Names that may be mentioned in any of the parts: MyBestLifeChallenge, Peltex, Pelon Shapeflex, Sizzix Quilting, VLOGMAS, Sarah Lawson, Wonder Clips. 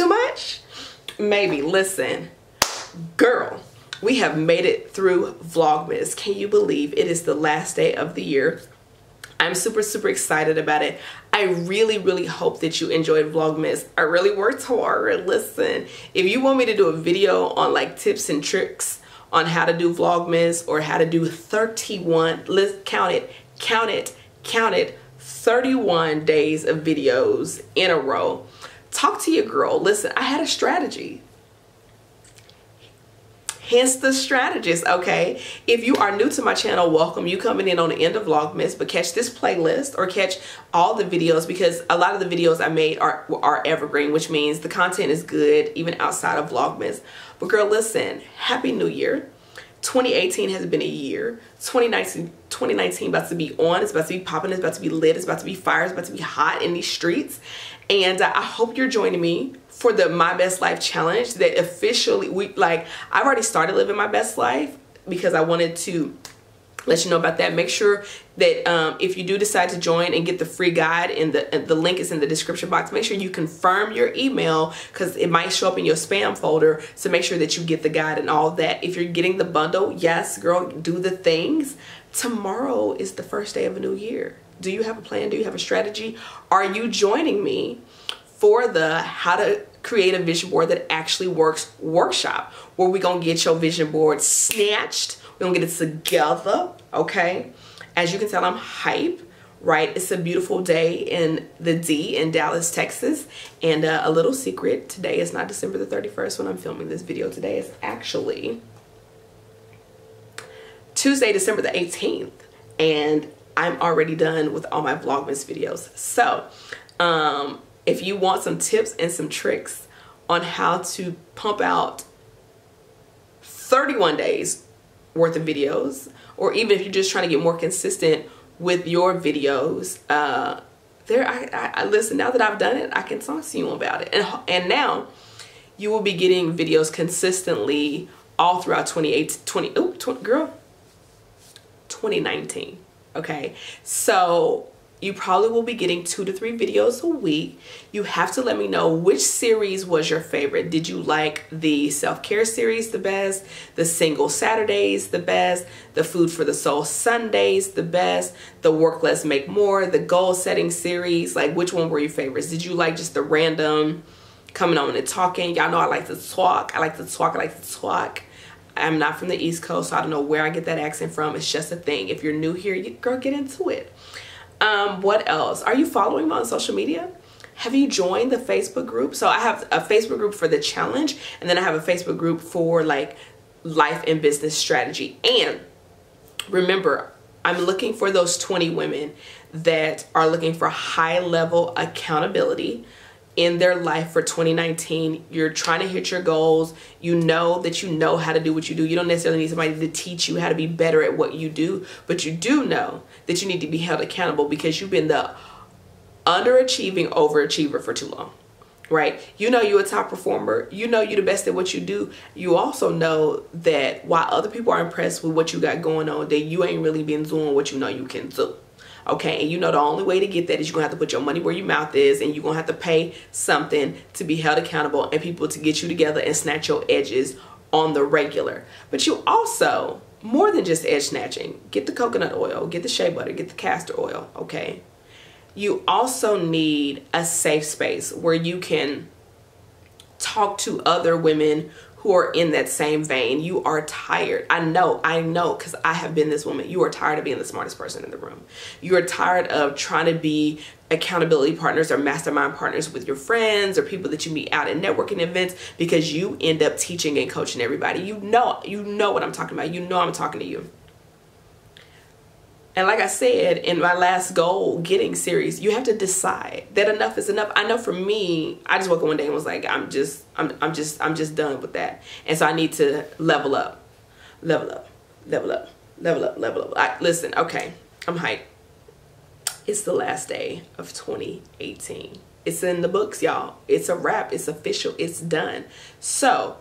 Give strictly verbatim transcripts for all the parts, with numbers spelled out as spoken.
Too much? Maybe. Listen, girl, we have made it through Vlogmas. Can you believe it is the last day of the year? I'm super, super excited about it. I really, really hope that you enjoyed Vlogmas. I really worked hard. Listen, if you want me to do a video on like tips and tricks on how to do Vlogmas or how to do thirty-one, let's count it, count it, count it, thirty-one days of videos in a row, talk to your girl. Listen, I had a strategy. Hence the strategist, okay? If you are new to my channel, welcome. You coming in on the end of Vlogmas, but catch this playlist or catch all the videos because a lot of the videos I made are, are evergreen, which means the content is good even outside of Vlogmas. But girl, listen, Happy New Year. twenty eighteen has been a year. twenty nineteen, twenty nineteen about to be on. It's about to be popping. It's about to be lit. It's about to be fire. It's about to be hot in these streets. And uh, I hope you're joining me for the My Best Life Challenge that officially, we like, I've already started living my best life because I wanted to let you know about that. Make sure that um, if you do decide to join and get the free guide, and the, the link is in the description box, make sure you confirm your email because it might show up in your spam folder. So make sure that you get the guide and all that. If you're getting the bundle, yes, girl, do the things. Tomorrow is the first day of a new year. Do you have a plan? Do you have a strategy? Are you joining me for the how to create a vision board that actually works workshop, where we're going to get your vision board snatched? We're going to get it together, okay? As you can tell, I'm hype, right? It's a beautiful day in the D in Dallas, Texas. And uh, a little secret, today is not December the thirty-first when I'm filming this video. Today is actually Tuesday, December the eighteenth. And I'm already done with all my Vlogmas videos. So um, if you want some tips and some tricks on how to pump out thirty-one days worth of videos, or even if you're just trying to get more consistent with your videos, uh, there, I, I, I listen, now that I've done it, I can talk to you about it. And, and now you will be getting videos consistently all throughout twenty eighteen, twenty, oh, twenty, girl, twenty nineteen. Okay, so you probably will be getting two to three videos a week. You have to let me know which series was your favorite. Did you like the self-care series the best, the single Saturdays the best, the food for the soul Sundays the best, the work less make more, the goal setting series? Like, which one were your favorites? Did you like just the random coming on and talking? Y'all know I like to talk. I like to talk. I like to talk. I'm not from the East Coast, so I don't know where I get that accent from. It's just a thing. If you're new here, you, girl, get into it. Um, what else? Are you following me on social media? Have you joined the Facebook group? So I have a Facebook group for the challenge, and then I have a Facebook group for like life and business strategy. And remember, I'm looking for those twenty women that are looking for high level accountability in their life for twenty nineteen. You're trying to hit your goals. You know that you know how to do what you do. You don't necessarily need somebody to teach you how to be better at what you do, but you do know that you need to be held accountable because you've been the underachieving overachiever for too long, right? You know you're a top performer. You know you're the best at what you do. You also know that while other people are impressed with what you got going on, that you ain't really been doing what you know you can do. Okay, and you know the only way to get that is you're going to have to put your money where your mouth is, and you're going to have to pay something to be held accountable and people to get you together and snatch your edges on the regular. But you also, more than just edge snatching, get the coconut oil, get the shea butter, get the castor oil, okay? You also need a safe space where you can talk to other women who are in that same vein. You are tired. I know, I know, because I have been this woman. You are tired of being the smartest person in the room. You are tired of trying to be accountability partners or mastermind partners with your friends or people that you meet out at networking events because you end up teaching and coaching everybody. You know, you know what I'm talking about. You know I'm talking to you. And like I said in my last goal getting series, you have to decide that enough is enough. I know for me, I just woke up one day and was like, I'm just, I'm, I'm just, I'm just done with that. And so I need to level up, level up, level up, level up, level up. I, listen, okay, I'm hyped. It's the last day of twenty eighteen. It's in the books, y'all. It's a wrap. It's official. It's done. So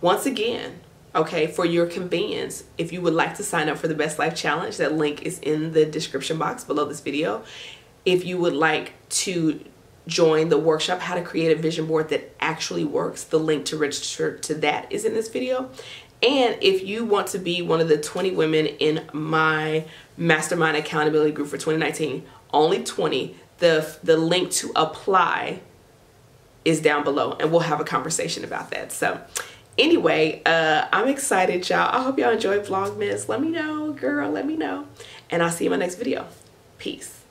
once again, okay, for your convenience, if you would like to sign up for the Best Life Challenge, that link is in the description box below this video. If you would like to join the workshop, how to create a vision board that actually works. The link to register to that is in this video. And if you want to be one of the twenty women in my mastermind accountability group for twenty nineteen, only twenty, the, the link to apply is down below, and we'll have a conversation about that. So anyway, uh, I'm excited, y'all. I hope y'all enjoyed Vlogmas. Let me know, girl, let me know. And I'll see you in my next video. Peace.